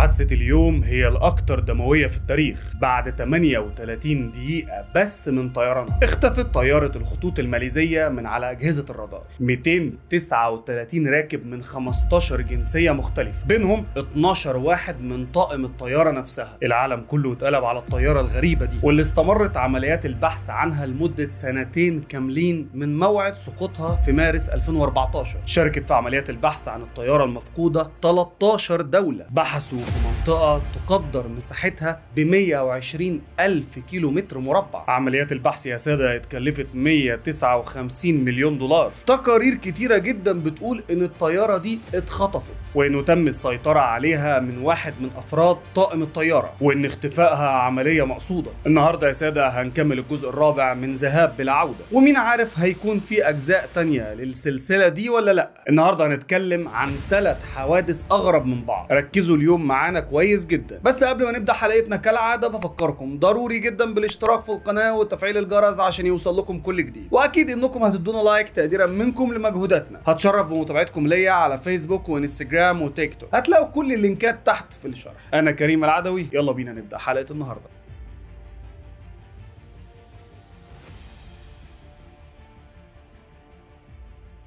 حادثة اليوم هي الأكثر دموية في التاريخ. بعد 38 دقيقة بس من طيرانها اختفت طيارة الخطوط الماليزية من على أجهزة الرادار. 239 راكب من 15 جنسية مختلفة، بينهم 12 واحد من طاقم الطيارة نفسها. العالم كله اتقلب على الطيارة الغريبة دي، واللي استمرت عمليات البحث عنها لمدة سنتين كاملين من موعد سقوطها في مارس 2014. شاركت في عمليات البحث عن الطيارة المفقودة 13 دولة، بحثوا في منطقة تقدر مساحتها ب 120 ألف كيلو متر مربع. عمليات البحث يا سادة اتكلفت 159 مليون دولار. تقارير كتيرة جدا بتقول ان الطيارة دي اتخطفت، وانه تم السيطرة عليها من واحد من افراد طاقم الطيارة، وان اختفائها عملية مقصودة. النهاردة يا سادة هنكمل الجزء الرابع من ذهاب بلا عودة، ومين عارف هيكون في اجزاء تانية للسلسلة دي ولا لا. النهاردة هنتكلم عن 3 حوادث اغرب من بعض. ركزوا اليوم معانا كويس جدا. بس قبل ما نبدأ حلقتنا كالعادة بفكركم ضروري جدا بالاشتراك في القناة وتفعيل الجرس عشان يوصل لكم كل جديد، واكيد انكم هتدونا لايك تقديرا منكم لمجهوداتنا. هتشرف بمتابعتكم ليا على فيسبوك وانستجرام وتيك توك، هتلاقوا كل اللينكات تحت في الشرح. انا كريم العدوي، يلا بينا نبدأ حلقة النهاردة.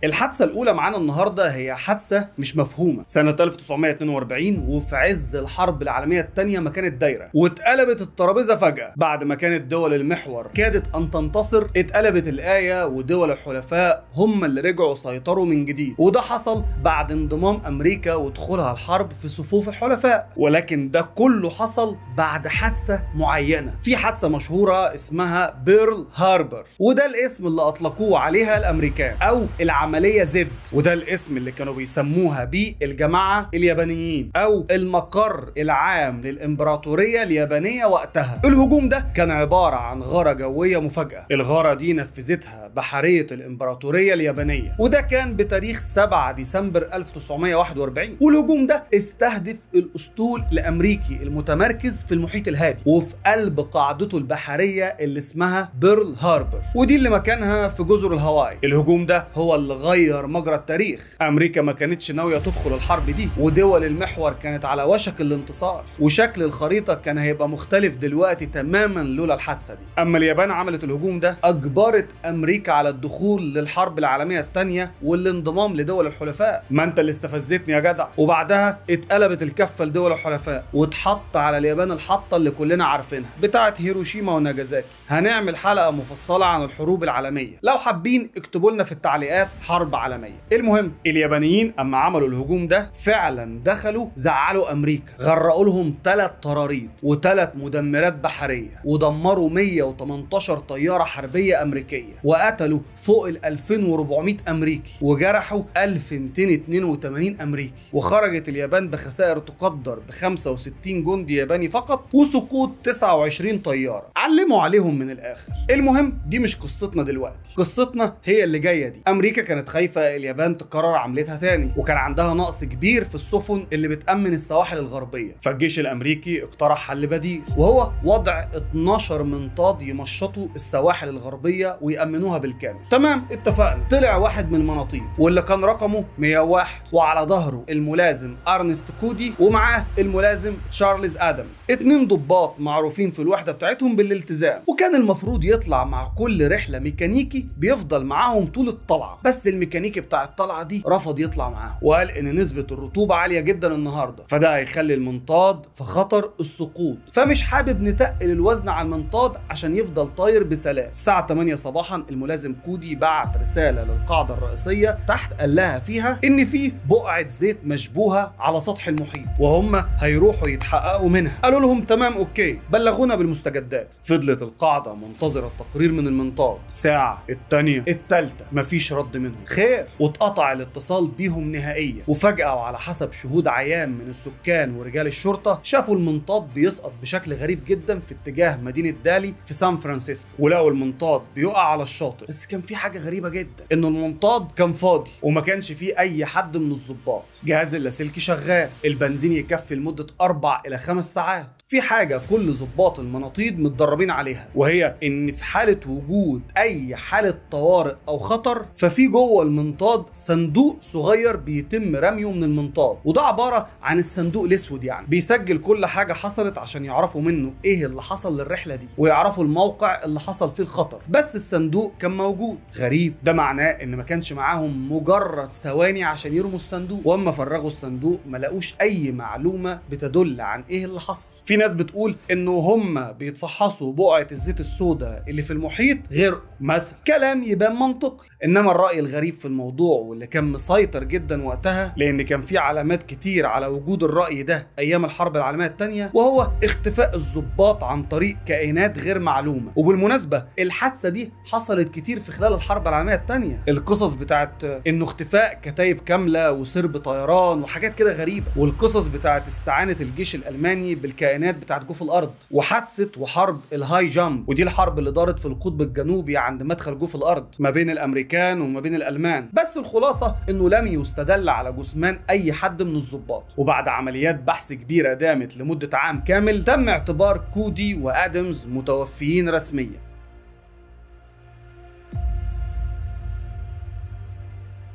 الحادثة الأولى معانا النهاردة هي حادثة مش مفهومة. سنة 1942 وفي عز الحرب العالمية الثانية ما كانت دايرة، واتقلبت الترابيزة فجأة. بعد ما كانت دول المحور كادت أن تنتصر، اتقلبت الآية ودول الحلفاء هم اللي رجعوا سيطروا من جديد، وده حصل بعد انضمام أمريكا ودخولها الحرب في صفوف الحلفاء. ولكن ده كله حصل بعد حادثة معينة. في حادثة مشهورة اسمها بيرل هاربر، وده الاسم اللي أطلقوه عليها الأمريكان، أو عملية زد، وده الاسم اللي كانوا بيسموها بيه الجماعة اليابانيين، أو المقر العام للإمبراطورية اليابانية وقتها. الهجوم ده كان عبارة عن غارة جوية مفاجئة، الغارة دي نفذتها بحرية الإمبراطورية اليابانية، وده كان بتاريخ 7 ديسمبر 1941. والهجوم ده استهدف الأسطول الأمريكي المتمركز في المحيط الهادي، وفي قلب قاعدته البحرية اللي اسمها بيرل هاربر، ودي اللي مكانها في جزر الهاواي. الهجوم ده هو اللي غير مجرى التاريخ. امريكا ما كانتش ناويه تدخل الحرب دي، ودول المحور كانت على وشك الانتصار، وشكل الخريطه كان هيبقى مختلف دلوقتي تماما لولا الحادثه دي. اما اليابان عملت الهجوم ده، اجبرت امريكا على الدخول للحرب العالميه الثانيه والانضمام لدول الحلفاء. ما انت اللي استفزتني يا جدع. وبعدها اتقلبت الكفه لدول الحلفاء، واتحط على اليابان الحطه اللي كلنا عارفينها بتاعه هيروشيما وناجازاكي. هنعمل حلقه مفصله عن الحروب العالميه، لو حابين اكتبوا لنا في التعليقات حرب عالمية. المهم اليابانيين اما عملوا الهجوم ده فعلا دخلوا زعلوا امريكا، غرقوا لهم 3 طراريد و3 مدمرات بحرية، ودمروا 118 طيارة حربية امريكية، وقتلوا فوق ال 2400 امريكي، وجرحوا 1282 امريكي. وخرجت اليابان بخسائر تقدر ب 65 جندي ياباني فقط، وسقوط 29 طيارة علموا عليهم من الاخر. المهم دي مش قصتنا دلوقتي، قصتنا هي اللي جاية دي. امريكا كانت خايفة اليابان تكرر عملتها تاني، وكان عندها نقص كبير في السفن اللي بتأمن السواحل الغربية، فالجيش الأمريكي اقترح حل بديل، وهو وضع 12 منطاد يمشطوا السواحل الغربية ويأمنوها بالكامل. تمام، اتفقنا. طلع واحد من المناطيد واللي كان رقمه 101، وعلى ظهره الملازم أرنست كودي، ومعاه الملازم تشارلز آدمز، 2 ضباط معروفين في الوحدة بتاعتهم بالالتزام، وكان المفروض يطلع مع كل رحلة ميكانيكي بيفضل معاهم طول الطلعة. بس الميكانيكي بتاع الطلعه دي رفض يطلع معاهم، وقال ان نسبه الرطوبه عاليه جدا النهارده، فده هيخلي المنطاد في خطر السقوط، فمش حابب نتقل الوزن على المنطاد عشان يفضل طاير بسلام. الساعه 8 صباحا الملازم كودي بعت رساله للقاعده الرئيسيه تحت، قال لها فيها ان في بقعه زيت مشبوهه على سطح المحيط، وهم هيروحوا يتحققوا منها. قالوا لهم تمام اوكي، بلغونا بالمستجدات. فضلت القاعده منتظره التقرير من المنطاد، ساعه، الثانيه، الثالثه، مفيش رد منهم خير، واتقطع الاتصال بيهم نهائيا. وفجأة وعلى حسب شهود عيان من السكان ورجال الشرطة، شافوا المنطاد بيسقط بشكل غريب جدا في اتجاه مدينة دالي في سان فرانسيسكو، ولقوا المنطاد بيقع على الشاطئ. بس كان في حاجة غريبة جدا، إن المنطاد كان فاضي وما كانش فيه أي حد من الضباط، جهاز اللاسلكي شغال، البنزين يكفي لمدة 4 إلى 5 ساعات. في حاجة كل ضباط المناطيد متدربين عليها، وهي إن في حالة وجود أي حالة طوارئ أو خطر، ففي جوه جوه المنطاد صندوق صغير بيتم رميه من المنطاد، وده عباره عن الصندوق الاسود، يعني بيسجل كل حاجه حصلت عشان يعرفوا منه ايه اللي حصل للرحله دي ويعرفوا الموقع اللي حصل فيه الخطر. بس الصندوق كان موجود. غريب، ده معناه ان ما كانش معاهم مجرد ثواني عشان يرموا الصندوق، واما فرغوا الصندوق ما لقوش اي معلومه بتدل عن ايه اللي حصل. في ناس بتقول انه هم بيتفحصوا بقعه الزيت السوداء اللي في المحيط غرقوا مثلا، كلام يبان منطقي. انما الراي الغريب في الموضوع واللي كان مسيطر جدا وقتها، لان كان في علامات كتير على وجود الراي ده ايام الحرب العالميه الثانيه، وهو اختفاء الضباط عن طريق كائنات غير معلومه. وبالمناسبه الحادثه دي حصلت كتير في خلال الحرب العالميه الثانيه، القصص بتاعت انه اختفاء كتايب كامله وسرب طيران وحاجات كده غريبه، والقصص بتاعت استعانه الجيش الالماني بالكائنات بتاعت جوف الارض، وحادثه وحرب الهاي جامب، ودي الحرب اللي دارت في القطب الجنوبي عند مدخل جوف الارض ما بين الامريكان وما بين الالمان. بس الخلاصه انه لم يستدل على جثمان اي حد من الضباط. وبعد عمليات بحث كبيره دامت لمده عام كامل، تم اعتبار كودي وادمز متوفيين رسميا.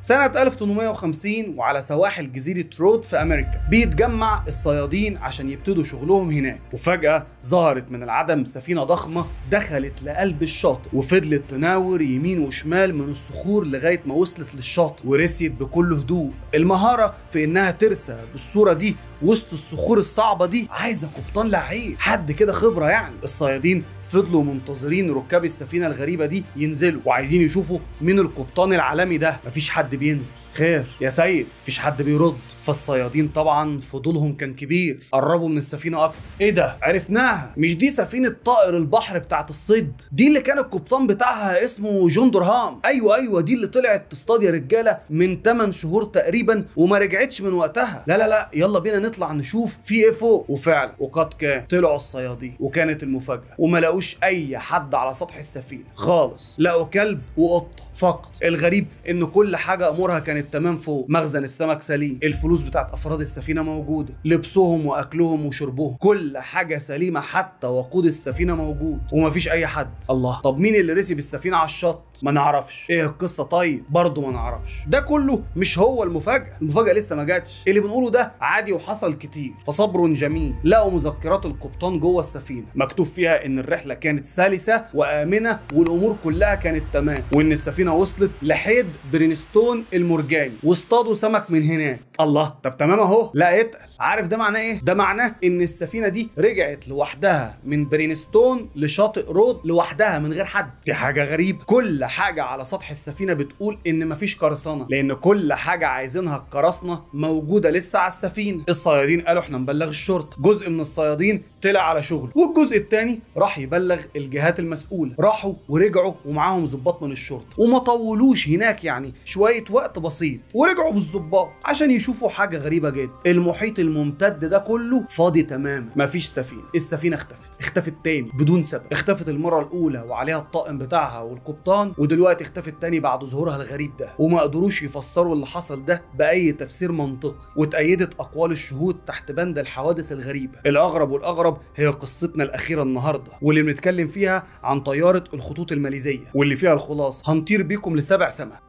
سنة 1850 وعلى سواحل جزيرة رود في أمريكا بيتجمع الصيادين عشان يبتدوا شغلهم هناك، وفجأة ظهرت من العدم سفينة ضخمة دخلت لقلب الشاطئ وفضلت تناور يمين وشمال من الصخور لغاية ما وصلت للشاطئ ورسيت بكل هدوء. المهارة في إنها ترسى بالصورة دي وسط الصخور الصعبة دي عايزة قبطان لعيب، حد كده خبرة يعني. الصيادين فضلوا منتظرين ركاب السفينه الغريبه دي ينزلوا وعايزين يشوفوا مين القبطان العالمي ده، مفيش حد بينزل. خير يا سيد، مفيش حد بيرد. فالصيادين طبعا فضولهم كان كبير، قربوا من السفينه اكتر. ايه ده، عرفناها، مش دي سفينه طائر البحر بتاعه الصيد، دي اللي كان القبطان بتاعها اسمه جون درهام. ايوه دي اللي طلعت تصطاد يا رجاله من 8 شهور تقريبا وما رجعتش من وقتها. لا يلا بينا نطلع نشوف في ايه فوق. وفعلا وقد كان، طلعوا الصيادين وكانت المفاجاه، وما لقوش اي حد على سطح السفينه خالص، لقوا كلب وقطه فقط. الغريب ان كل حاجه امورها كانت تمام فوق، مخزن السمك سليم، الفلوس بتاعت افراد السفينه موجوده، لبسهم واكلهم وشربهم، كل حاجه سليمه، حتى وقود السفينه موجود، ومفيش اي حد. الله، طب مين اللي رسب السفينه على الشط؟ ما نعرفش. ايه القصه طيب؟ برضه ما نعرفش. ده كله مش هو المفاجاه لسه ما جاتش. اللي بنقوله ده عادي وحصل كتير. فصبر جميل، لقوا مذكرات القبطان جوه السفينه مكتوب فيها ان الرحله كانت سلسه وامنه والامور كلها كانت تمام، وان السفينه وصلت لحيد برينستون المرجاني واصطادوا سمك من هناك. الله، طب تمام اهو. لا اتقل، عارف ده معناه ايه؟ ده معناه ان السفينه دي رجعت لوحدها من برينستون لشاطئ رود لوحدها من غير حد. دي حاجه غريبه، كل حاجه على سطح السفينه بتقول ان مفيش قرصنه، لان كل حاجه عايزينها القراصنه موجوده لسه على السفينه. الصيادين قالوا احنا نبلغ الشرطه، جزء من الصيادين طلع على شغله والجزء الثاني راح يبلغ الجهات المسؤوله، راحوا ورجعوا ومعاهم ضباط من الشرطه وما طولوش هناك، يعني شويه وقت بسيط، ورجعوا بالضباط عشان يشوفوا حاجه غريبه جدا. المحيط الممتد ده كله فاضي تماما، مفيش سفينه، السفينه اختفت تاني بدون سبب، اختفت المره الاولى وعليها الطاقم بتاعها والقبطان، ودلوقتي اختفت تاني بعد ظهورها الغريب ده، وما قدروش يفسروا اللي حصل ده باي تفسير منطقي، واتأيدت اقوال الشهود تحت بند الحوادث الغريبه. الاغرب هي قصتنا الاخيره النهارده، واللي بنتكلم فيها عن طياره الخطوط الماليزيه، واللي فيها الخلاصه هنطير بيكم لسبع سماء.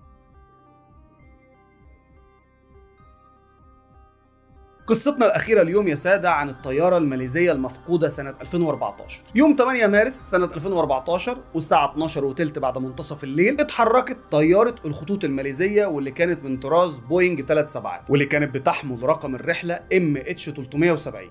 قصتنا الأخيرة اليوم يا سادة عن الطيارة الماليزية المفقودة سنة 2014. يوم 8 مارس سنة 2014 والساعة 12:03 بعد منتصف الليل اتحركت طيارة الخطوط الماليزية، واللي كانت من طراز بوينج 777، واللي كانت بتحمل رقم الرحلة MH370،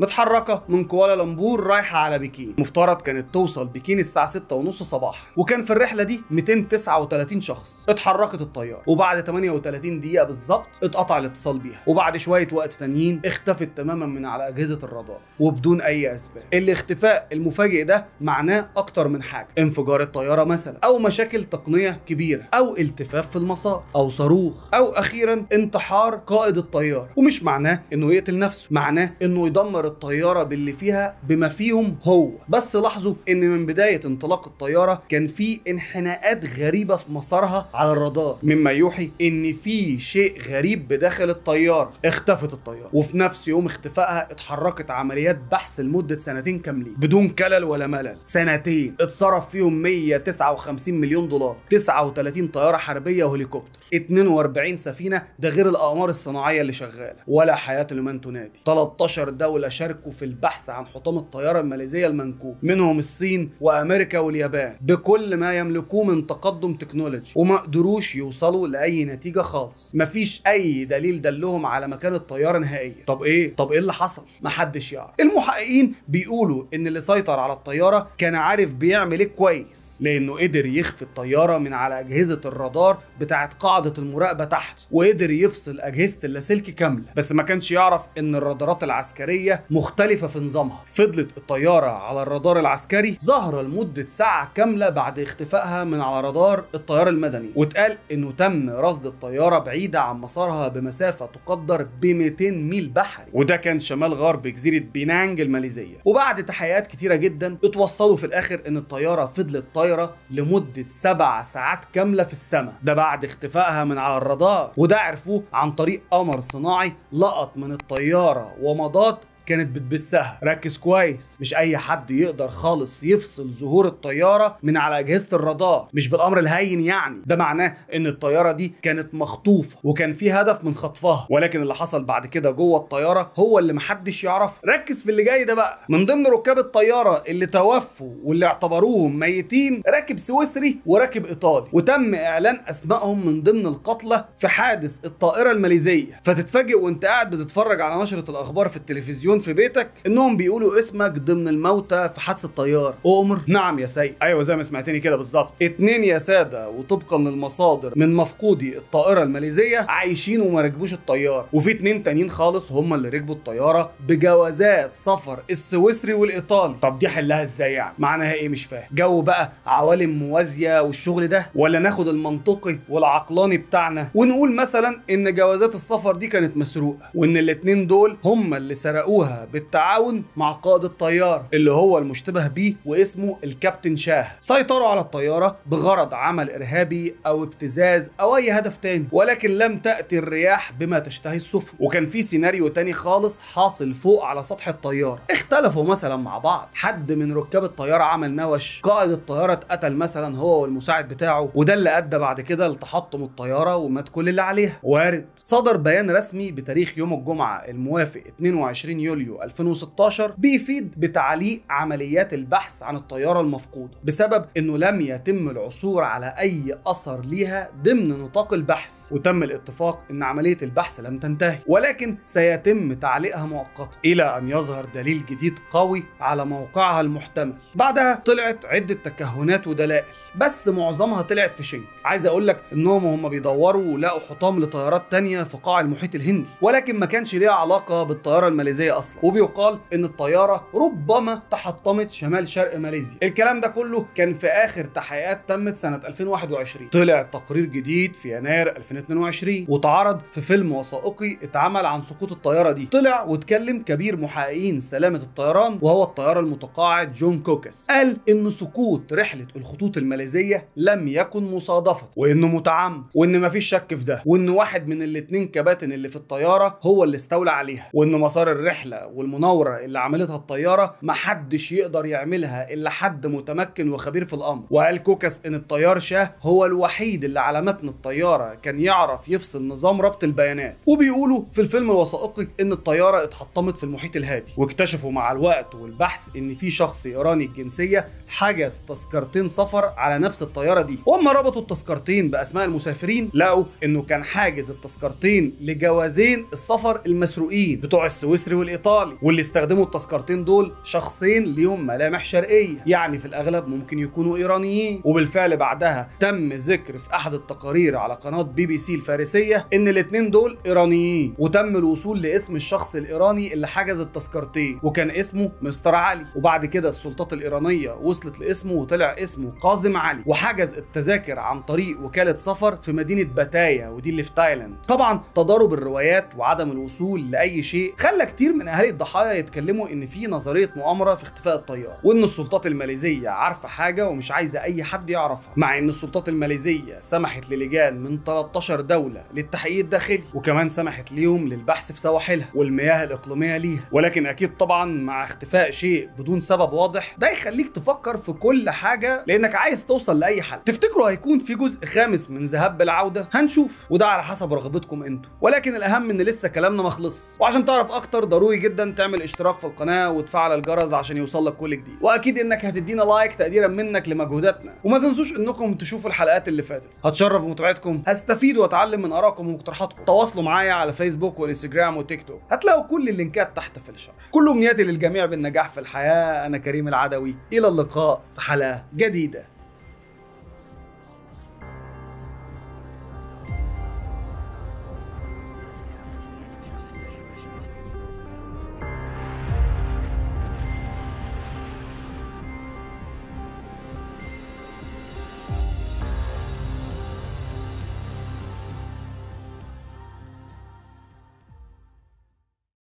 متحركة من كوالالمبور رايحة على بكين. مفترض كانت توصل بكين الساعة 6:30 صباحا، وكان في الرحلة دي 239 شخص. اتحركت الطيارة وبعد 38 دقيقة بالظبط اتقطع الاتصال بيها، وبعد شوية وقت تانيين اختفت تماما من على اجهزه الرادار وبدون اي اسباب. الاختفاء المفاجئ ده معناه اكتر من حاجه، انفجار الطياره مثلا، او مشاكل تقنيه كبيره، او التفاف في المسار، او صاروخ، او اخيرا انتحار قائد الطياره. ومش معناه انه يقتل نفسه، معناه انه يدمر الطياره باللي فيها بما فيهم هو. بس لاحظوا ان من بدايه انطلاق الطياره كان في انحناءات غريبه في مسارها على الرادار، مما يوحي ان في شيء غريب بداخل الطياره. اختفت الطياره وفي نفس نفس يوم اختفائها اتحركت عمليات بحث لمدة سنتين كاملين بدون كلل ولا ملل. سنتين اتصرف فيهم 159 مليون دولار، 39 طيارة حربية وهليكوبتر، 42 سفينة، ده غير الأقمار الصناعية اللي شغالة. ولا حياة لمن تنادي. 13 دولة شاركوا في البحث عن حطام الطيارة الماليزية المنكوب، منهم الصين وأمريكا واليابان بكل ما يملكوه من تقدم تكنولوجي، وما قدروش يوصلوا لأي نتيجة خالص. مفيش أي دليل دلهم على مكان الطيارة نهائيا. طب إيه اللي حصل؟ محدش يعرف. المحققين بيقولوا إن اللي سيطر على الطيارة كان عارف بيعمل إيه كويس، لأنه قدر يخفي الطيارة من على أجهزة الرادار بتاعت قاعدة المراقبة تحت، وقدر يفصل أجهزة اللاسلكي كاملة، بس ما كانش يعرف إن الرادارات العسكرية مختلفة في نظامها. فضلت الطيارة على الرادار العسكري ظاهرة لمدة ساعة كاملة بعد اختفائها من على رادار الطيار المدني، واتقال إنه تم رصد الطيارة بعيدة عن مسارها بمسافة تقدر ب 200 ميل بحري، وده كان شمال غرب جزيرة بينانج الماليزية. وبعد تحقيقات كتيرة جدا اتوصلوا في الآخر إن الطيارة فضلت طايرة لمدة 7 ساعات كاملة في السماء، ده بعد اختفائها من على الرادار، وده عرفوه عن طريق قمر صناعي لقط من الطيارة ومضات كانت بتبثها. ركز كويس، مش اي حد يقدر خالص يفصل ظهور الطياره من على اجهزه الرادار، مش بالامر الهين يعني. ده معناه ان الطياره دي كانت مخطوفه وكان في هدف من خطفها، ولكن اللي حصل بعد كده جوه الطياره هو اللي محدش يعرفه. ركز في اللي جاي ده بقى. من ضمن ركاب الطياره اللي توفوا واللي اعتبروهم ميتين راكب سويسري وراكب ايطالي، وتم اعلان اسمائهم من ضمن القتلى في حادث الطائره الماليزيه. فتتفاجئ وانت قاعد بتتفرج على نشره الاخبار في التلفزيون في بيتك انهم بيقولوا اسمك ضمن الموتى في حادث الطياره. عمر؟ نعم يا سيد، ايوه زي ما سمعتني كده بالظبط. 2 يا ساده، وطبقا للمصادر من مفقودي الطائره الماليزيه عايشين وما ركبوش الطياره، وفي 2 تانيين خالص هم اللي ركبوا الطياره بجوازات سفر السويسري والايطالي. طب دي حلها ازاي يعني؟ معناها ايه؟ مش فاهم. جو بقى عوالم موازيه والشغل ده، ولا ناخد المنطقي والعقلاني بتاعنا ونقول مثلا ان جوازات السفر دي كانت مسروقه، وان الاتنين دول هم اللي سرقوها بالتعاون مع قائد الطيارة اللي هو المشتبه بيه واسمه الكابتن شاه. سيطروا على الطيارة بغرض عمل إرهابي أو ابتزاز أو أي هدف تاني، ولكن لم تأتي الرياح بما تشتهي السفن. وكان في سيناريو تاني خالص حاصل فوق على سطح الطيارة، اختلفوا مثلا مع بعض، حد من ركاب الطيارة عمل نوش، قائد الطيارة اتقتل مثلا هو والمساعد بتاعه، وده اللي أدى بعد كده لتحطم الطيارة ومات كل اللي عليها. وارد. صدر بيان رسمي بتاريخ يوم الجمعة الموافق 22 يوليو 2016 بيفيد بتعليق عمليات البحث عن الطيارة المفقودة، بسبب انه لم يتم العثور على اي اثر ليها ضمن نطاق البحث، وتم الاتفاق ان عملية البحث لم تنتهي ولكن سيتم تعليقها مؤقتا الى ان يظهر دليل جديد قوي على موقعها المحتمل. بعدها طلعت عدة تكهنات ودلائل، بس معظمها طلعت في شنك. عايز اقول لك انهم هم بيدوروا ولاقوا حطام لطيارات تانية في قاع المحيط الهندي، ولكن ما كانش ليها علاقة بالطيارة الماليزية أصلا. وبيقال ان الطياره ربما تحطمت شمال شرق ماليزيا. الكلام ده كله كان في اخر تحقيقات تمت سنه 2021. طلع تقرير جديد في يناير 2022 واتعرض في فيلم وثائقي اتعمل عن سقوط الطياره دي. طلع واتكلم كبير محققين سلامه الطيران وهو الطيار المتقاعد جون كوكس، قال ان سقوط رحله الخطوط الماليزيه لم يكن مصادفه، وانه متعمد، وان مفيش شك في ده، وان واحد من الاثنين كباتن اللي في الطياره هو اللي استولى عليها، وان مسار الرحله والمناورة اللي عملتها الطيارة محدش يقدر يعملها إلا حد متمكن وخبير في الأمر. وقال كوكس إن الطيار شاه هو الوحيد اللي على متن الطيارة كان يعرف يفصل نظام ربط البيانات. وبيقولوا في الفيلم الوثائقي إن الطيارة اتحطمت في المحيط الهادي، واكتشفوا مع الوقت والبحث إن في شخص إيراني الجنسية حجز تذكرتين سفر على نفس الطيارة دي، وأما ربطوا التذكرتين بأسماء المسافرين لقوا إنه كان حاجز التذكرتين لجوازين السفر المسروقين بتوع السويسري الايطالي، واللي استخدموا التذكرتين دول شخصين ليهم ملامح شرقيه، يعني في الاغلب ممكن يكونوا ايرانيين. وبالفعل بعدها تم ذكر في احد التقارير على قناه BBC الفارسيه ان الاثنين دول ايرانيين، وتم الوصول لاسم الشخص الايراني اللي حجز التذكرتين، وكان اسمه مستر علي. وبعد كده السلطات الايرانيه وصلت لاسمه وطلع اسمه قازم علي، وحجز التذاكر عن طريق وكاله سفر في مدينه باتايا، ودي اللي في تايلاند. طبعا تضارب الروايات وعدم الوصول لاي شيء خلى كتير من كان اهالي الضحايا يتكلموا ان في نظريه مؤامره في اختفاء الطياره، وان السلطات الماليزيه عارفه حاجه ومش عايزه اي حد يعرفها، مع ان السلطات الماليزيه سمحت للجان من 13 دوله للتحقيق الداخلي، وكمان سمحت ليهم للبحث في سواحلها والمياه الاقليميه ليها. ولكن اكيد طبعا مع اختفاء شيء بدون سبب واضح ده يخليك تفكر في كل حاجه لانك عايز توصل لاي حل. تفتكروا هيكون في جزء خامس من ذهاب بالعوده؟ هنشوف، وده على حسب رغبتكم انتوا، ولكن الاهم ان لسه كلامنا ما خلصش، وعشان تعرف اكتر ضروري جدا تعمل اشتراك في القناه وتفعل الجرس عشان يوصلك كل جديد، واكيد انك هتدينا لايك تقديرا منك لمجهوداتنا، وما تنسوش انكم تشوفوا الحلقات اللي فاتت. هتشرف بمتابعتكم، هستفيد واتعلم من ارائكم ومقترحاتكم. تواصلوا معايا على فيسبوك والانستجرام وتيك توك، هتلاقوا كل اللينكات تحت في الشرح. كل امنياتي للجميع بالنجاح في الحياه. انا كريم العدوي، الى اللقاء في حلقه جديده.